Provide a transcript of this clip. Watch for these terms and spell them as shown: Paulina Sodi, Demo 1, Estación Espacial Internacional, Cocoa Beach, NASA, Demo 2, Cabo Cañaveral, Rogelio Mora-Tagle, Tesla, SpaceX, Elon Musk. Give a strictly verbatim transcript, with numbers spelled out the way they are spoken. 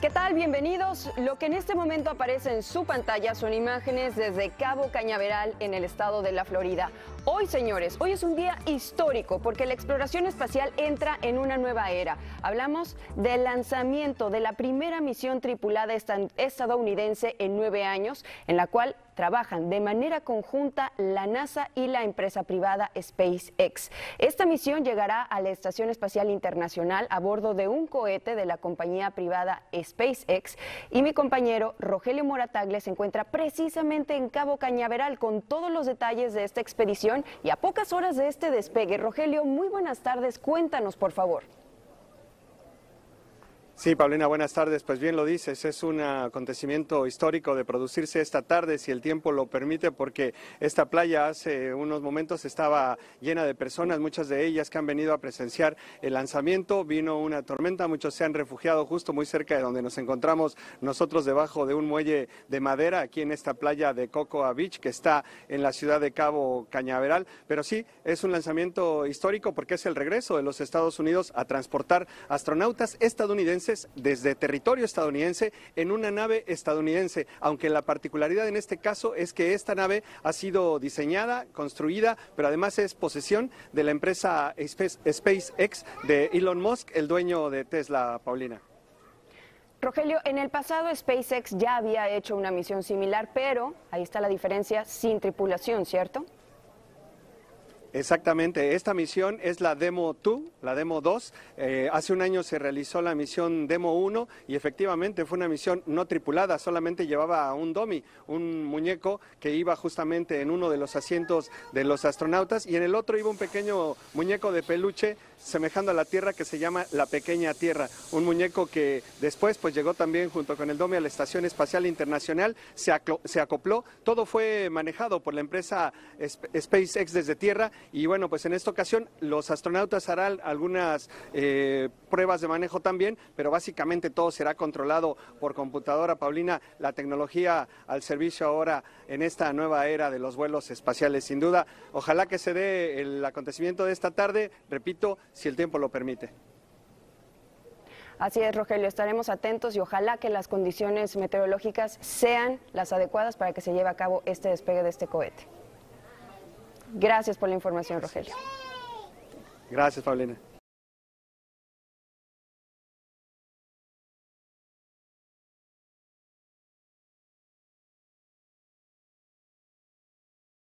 ¿Qué tal? Bienvenidos. Lo que en este momento aparece en su pantalla son imágenes desde Cabo Cañaveral en el estado de la Florida. Hoy, señores, hoy es un día histórico porque la exploración espacial entra en una nueva era. Hablamos del lanzamiento de la primera misión tripulada estadounidense en nueve años, en la cual trabajan de manera conjunta la NASA y la empresa privada SpaceX. Esta misión llegará a la Estación Espacial Internacional a bordo de un cohete de la compañía privada SpaceX y mi compañero Rogelio Mora-Tagle se encuentra precisamente en Cabo Cañaveral con todos los detalles de esta expedición y a pocas horas de este despegue. Rogelio, muy buenas tardes, cuéntanos por favor. Sí, Paulina, buenas tardes. Pues bien lo dices, es un acontecimiento histórico de producirse esta tarde, si el tiempo lo permite, porque esta playa hace unos momentos estaba llena de personas, muchas de ellas que han venido a presenciar el lanzamiento. Vino una tormenta, muchos se han refugiado justo muy cerca de donde nos encontramos nosotros, debajo de un muelle de madera, aquí en esta playa de Cocoa Beach, que está en la ciudad de Cabo Cañaveral. Pero sí, es un lanzamiento histórico porque es el regreso de los Estados Unidos a transportar astronautas estadounidenses desde territorio estadounidense en una nave estadounidense, aunque la particularidad en este caso es que esta nave ha sido diseñada, construida, pero además es posesión de la empresa SpaceX de Elon Musk, el dueño de Tesla, Paulina. Rogelio, en el pasado SpaceX ya había hecho una misión similar, pero ahí está la diferencia, sin tripulación, ¿cierto? Exactamente, esta misión es la Demo dos, la Demo dos. Eh, hace un año se realizó la misión Demo uno y efectivamente fue una misión no tripulada, solamente llevaba un dummy, un muñeco que iba justamente en uno de los asientos de los astronautas y en el otro iba un pequeño muñeco de peluche semejando a la Tierra que se llama la Pequeña Tierra, un muñeco que después pues llegó también junto con el dummy a la Estación Espacial Internacional, se, se acopló, todo fue manejado por la empresa SpaceX desde Tierra. Y bueno, pues en esta ocasión los astronautas harán algunas eh, pruebas de manejo también, pero básicamente todo será controlado por computadora. Paulina, la tecnología al servicio ahora en esta nueva era de los vuelos espaciales, sin duda. Ojalá que se dé el acontecimiento de esta tarde, repito, si el tiempo lo permite. Así es, Rogelio, estaremos atentos y ojalá que las condiciones meteorológicas sean las adecuadas para que se lleve a cabo este despegue de este cohete. Gracias por la información, Rogelio. Gracias, Paulina.